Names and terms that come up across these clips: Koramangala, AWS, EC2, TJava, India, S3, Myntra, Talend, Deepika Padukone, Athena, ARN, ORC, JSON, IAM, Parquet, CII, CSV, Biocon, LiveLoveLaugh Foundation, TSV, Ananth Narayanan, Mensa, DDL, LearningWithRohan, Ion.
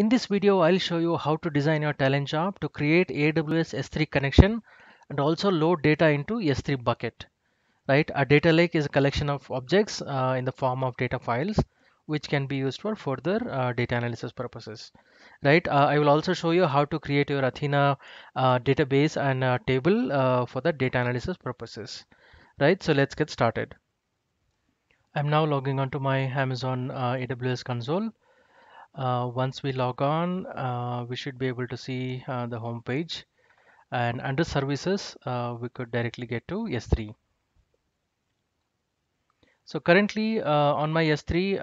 In this video, I'll show you how to design your Talend job to create AWS S3 connection and also load data into S3 bucket. Right? A data lake is a collection of objects in the form of data files, which can be used for further data analysis purposes. Right? I will also show you how to create your Athena database and table for the data analysis purposes. Right? So let's get started. I'm now logging onto my Amazon AWS console. Once we log on, we should be able to see the home page, and under services, we could directly get to S3. So currently on my S3,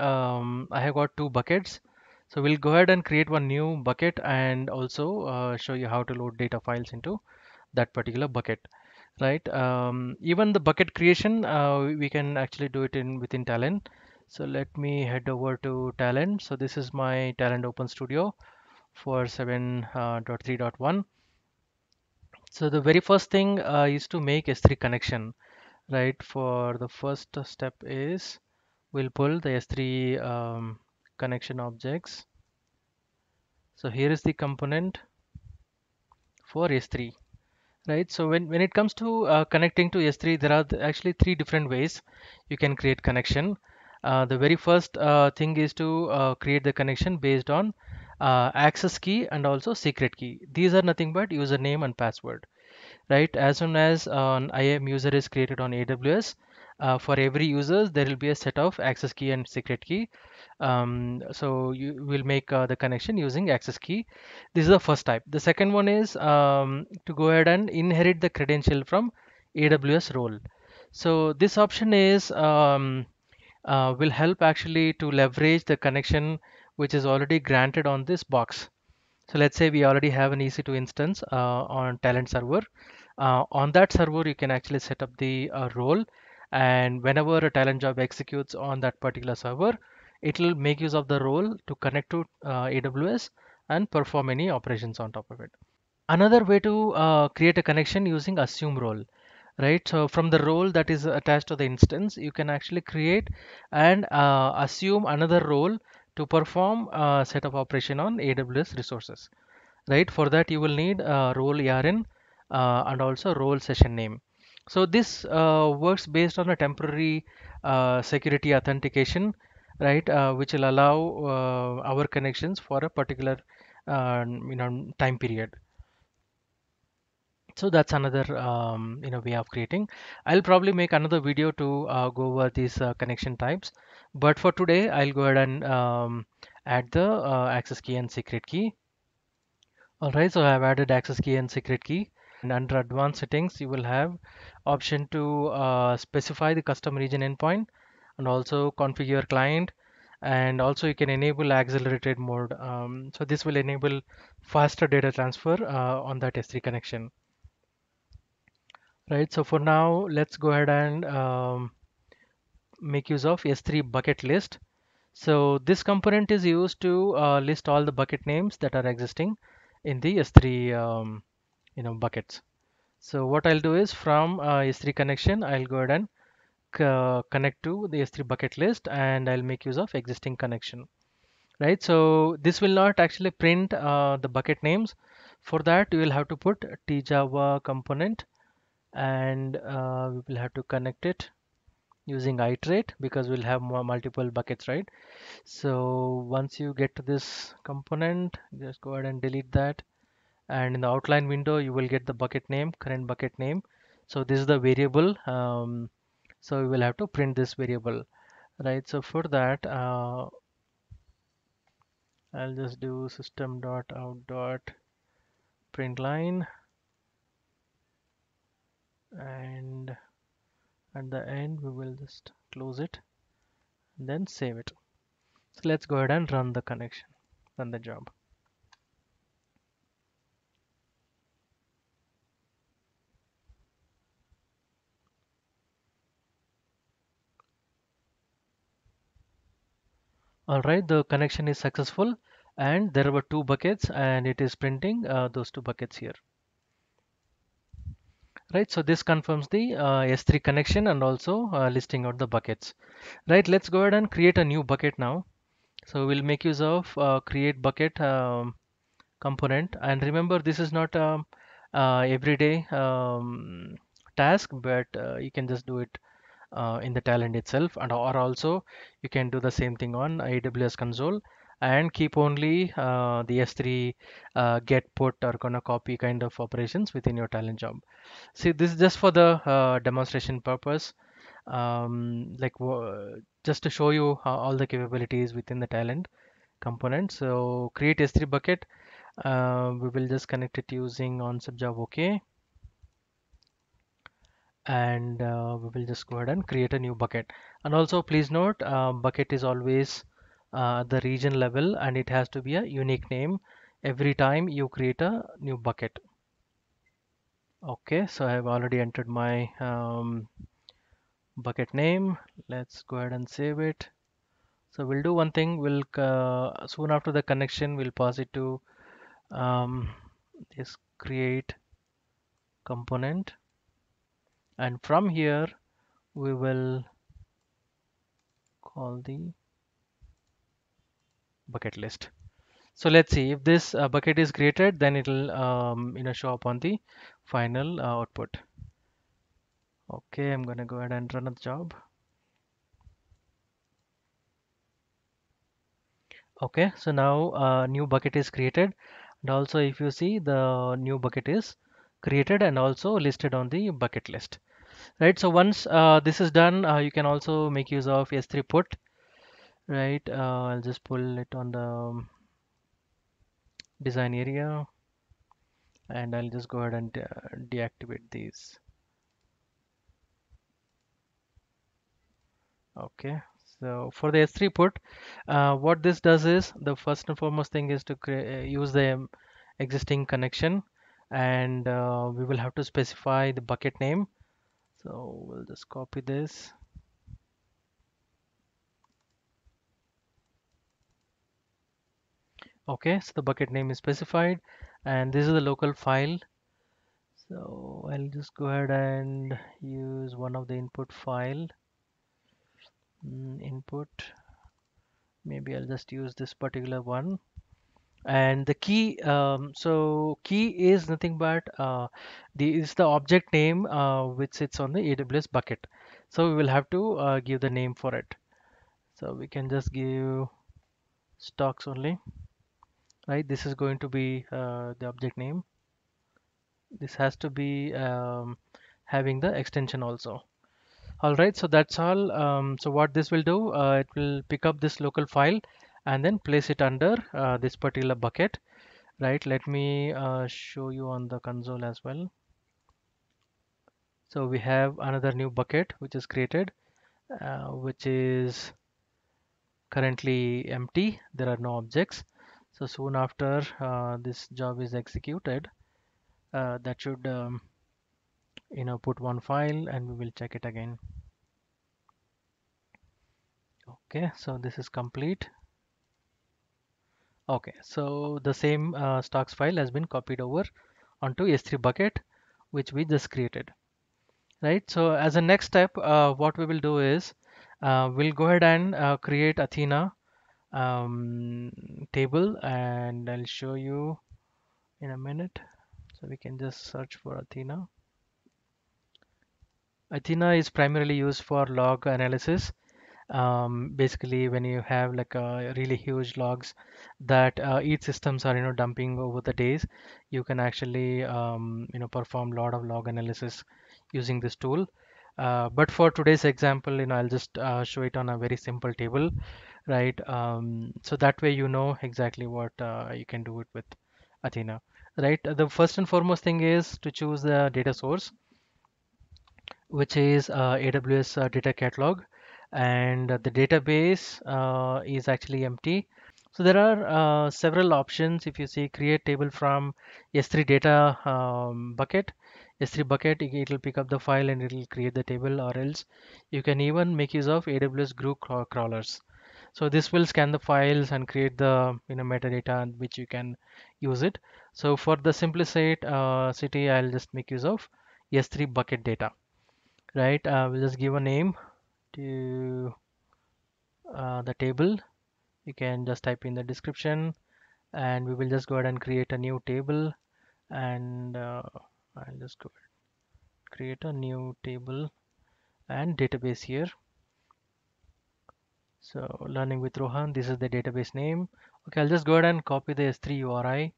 I have got two buckets. So we'll go ahead and create one new bucket and also show you how to load data files into that particular bucket. Right? Even the bucket creation, we can actually do it within Talend. So let me head over to Talend. So this is my Talend Open Studio for 7.3.1. So the very first thing is to make S3 connection. Right, for the first step is we'll pull the S3 connection objects. So here is the component for S3. Right, so when it comes to connecting to S3, there are actually three different ways you can create connection. The very first thing is to create the connection based on access key and also secret key. These are nothing but username and password. Right, as soon as an IAM user is created on AWS, for every user there will be a set of access key and secret key. So you will make the connection using access key. This is the first type. The second one is to go ahead and inherit the credential from AWS role. So this option is will help actually to leverage the connection which is already granted on this box. So let's say we already have an EC2 instance on Talend server. On that server, you can actually set up the role, and whenever a Talend job executes on that particular server, it will make use of the role to connect to AWS and perform any operations on top of it. Another way to create a connection using assume role. Right? So from the role that is attached to the instance, you can actually create and assume another role to perform a set of operation on AWS resources. Right? For that you will need a role ARN and also role session name. So this works based on a temporary security authentication, right? Which will allow our connections for a particular time period. So that's another way of creating. I'll probably make another video to go over these connection types, but for today I'll go ahead and add the access key and secret key. Alright, so I've added access key and secret key, and under advanced settings you will have option to specify the custom region endpoint and also configure client, and also you can enable accelerated mode. So this will enable faster data transfer on that S3 connection. Right, so for now, let's go ahead and make use of S3 bucket list. So this component is used to list all the bucket names that are existing in the S3 buckets. So what I'll do is from S3 connection, I'll go ahead and connect to the S3 bucket list, and I'll make use of existing connection. Right, so this will not actually print the bucket names. For that, you will have to put TJava component, and we will have to connect it using iterate because we'll have more multiple buckets, right? So once you get to this component, just go ahead and delete that, and in the outline window you will get the bucket name, current bucket name. So this is the variable, so we will have to print this variable. Right, so for that I'll just do system.out.println, and at the end we will just close it and then save it. So let's go ahead and run the connection, run the job. Alright, the connection is successful, and there were two buckets, and it is printing those two buckets here. Right, so this confirms the S3 connection and also listing out the buckets. Right, let's go ahead and create a new bucket now. So we'll make use of create bucket component, and remember this is not a everyday task, but you can just do it in the Talend itself, and or also you can do the same thing on AWS console and keep only the S3 get, put, or gonna copy kind of operations within your Talend job. See, this is just for the demonstration purpose, like just to show you all the capabilities within the Talend component. So create S3 bucket, we will just connect it using on subjob OK, and we will just go ahead and create a new bucket. And also please note, bucket is always the region level, and it has to be a unique name every time you create a new bucket. Okay, so I have already entered my bucket name. Let's go ahead and save it. So we'll do one thing, we'll soon after the connection we'll pass it to this create component, and from here we will call the bucket list. So let's see if this bucket is created, then it'll show up on the final output. Okay, I'm gonna go ahead and run a job. Okay, so now a new bucket is created, and also if you see, the new bucket is created and also listed on the bucket list, right? So once this is done, you can also make use of S3 put, right? I'll just pull it on the design area, and I'll just go ahead and deactivate these. Okay, so for the S3 put, what this does is, the first and foremost thing is to use the existing connection, and we will have to specify the bucket name. So we'll just copy this. Okay, so the bucket name is specified, and this is the local file. So I'll just go ahead and use one of the input file. Input, maybe I'll just use this particular one. And the key, so key is nothing but is the object name which sits on the AWS bucket. So we will have to give the name for it. So we can just give stocks only, right? This is going to be the object name. This has to be having the extension also. Alright, so that's all. So what this will do, it will pick up this local file and then place it under this particular bucket, right? Let me show you on the console as well. So we have another new bucket which is created, which is currently empty. There are no objects. So soon after this job is executed, that should put one file, and we will check it again. Okay, so this is complete. Okay, so the same stocks file has been copied over onto S3 bucket, which we just created, right? So as a next step, what we will do is, we'll go ahead and create Athena table, and I'll show you in a minute. So we can just search for Athena. Athena is primarily used for log analysis. Basically, when you have like really huge logs that each systems are dumping over the days, you can actually perform a lot of log analysis using this tool. But for today's example, I'll just show it on a very simple table, right? So that way you know exactly what you can do it with Athena, right? The first and foremost thing is to choose the data source, which is AWS data catalog, and the database is actually empty. So there are several options. If you see, create table from S3 data bucket, S3 bucket, it will pick up the file and it will create the table, or else you can even make use of AWS group crawlers. So this will scan the files and create the metadata which you can use it. So for the simplicity, I'll just make use of S3 bucket data. Right, we'll just give a name to the table, you can just type in the description, and we will just go ahead and create a new table. And I'll just go ahead, create a new table and database here. So Learning with Rohan, this is the database name. Okay, I'll just go ahead and copy the S3 URI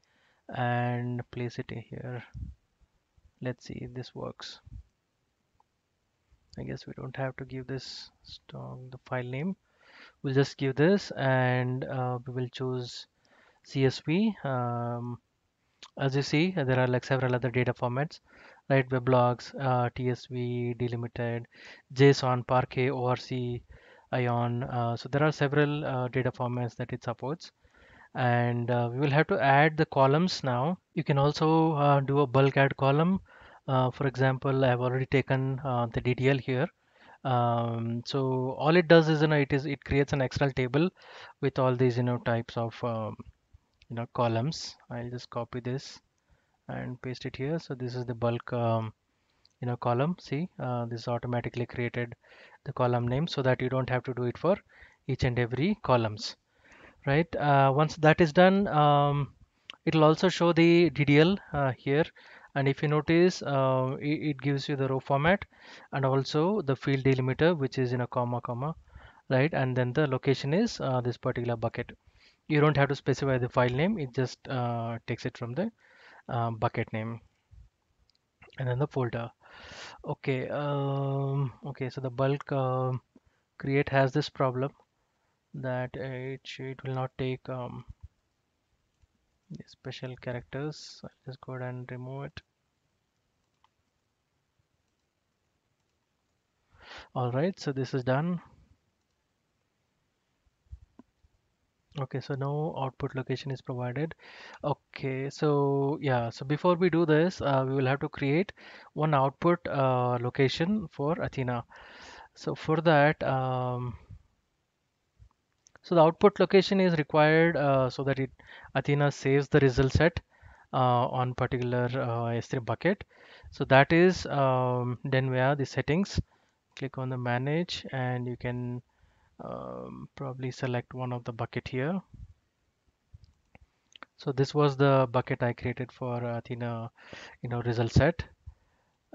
and place it in here. Let's see if this works. I guess we don't have to give this the file name. We'll just give this, and we will choose CSV. As you see, there are like several other data formats, right? Weblogs, TSV, delimited, JSON, Parquet, ORC, Ion. So there are several data formats that it supports, and we will have to add the columns now. You can also do a bulk add column. For example, I've already taken the DDL here. So all it does is, it creates an Excel table with all these, types of, columns. I'll just copy this and paste it here. So this is the bulk, column. See, this automatically created the column name so that you don't have to do it for each and every columns, right? Once that is done, it'll also show the DDL here. And if you notice, it gives you the row format and also the field delimiter, which is in a comma, right? And then the location is this particular bucket. You don't have to specify the file name. It just takes it from the bucket name and then the folder. Okay. Okay. So the bulk create has this problem that it will not take the special characters. I'll just go ahead and remove it. All right, so this is done. Okay, so no output location is provided. Okay, so yeah, so before we do this, we will have to create one output location for Athena. So for that, so the output location is required so that Athena saves the result set on particular S3 bucket. So that is then where the settings. Click on the manage, and you can probably select one of the bucket here. So this was the bucket I created for Athena, result set.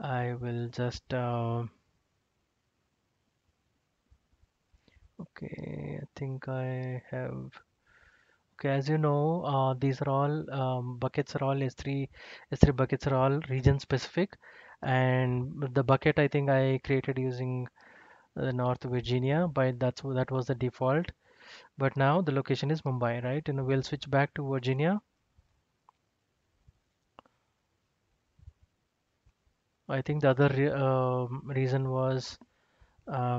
I will just. Okay, I think I have. Okay, as you know, these are all buckets are all S3 buckets are all region specific, and the bucket I think I created using North Virginia, but that was the default. But now the location is Mumbai, right? And we'll switch back to Virginia. I think the other reason was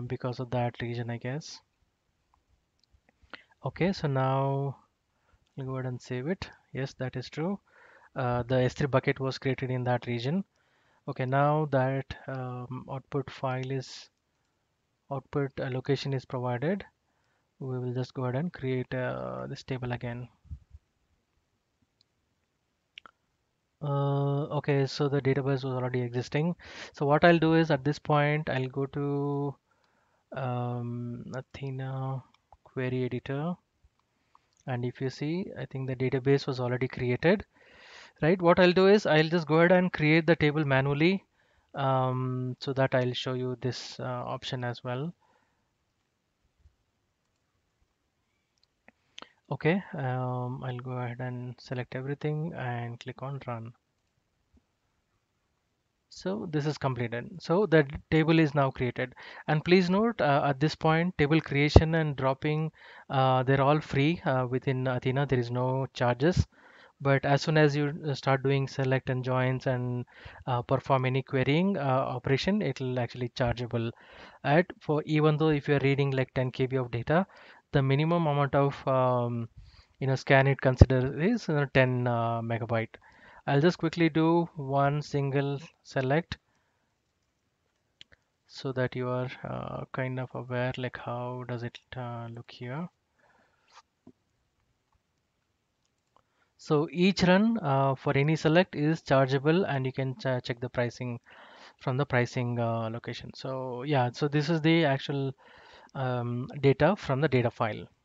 because of that region, I guess. Okay, so now I'll go ahead and save it. Yes, that is true. The S3 bucket was created in that region. Okay, now that output file is output location is provided, we will just go ahead and create this table again. Okay, so the database was already existing. So what I'll do is at this point I'll go to Athena query editor, and if you see, I think the database was already created, right? What I'll do is I'll just go ahead and create the table manually, so that I'll show you this option as well. Okay, I'll go ahead and select everything and click on run. So this is completed. So the table is now created, and please note at this point table creation and dropping, they're all free within Athena. There is no charges, but as soon as you start doing select and joins and perform any querying operation, it will actually chargeable at for even though if you're reading like 10 KB of data, the minimum amount of scan it consider is 10 megabyte. I'll just quickly do one single select so that you are kind of aware like how does it look here. So each run for any select is chargeable, and you can check the pricing from the pricing location. So yeah, so this is the actual data from the data file.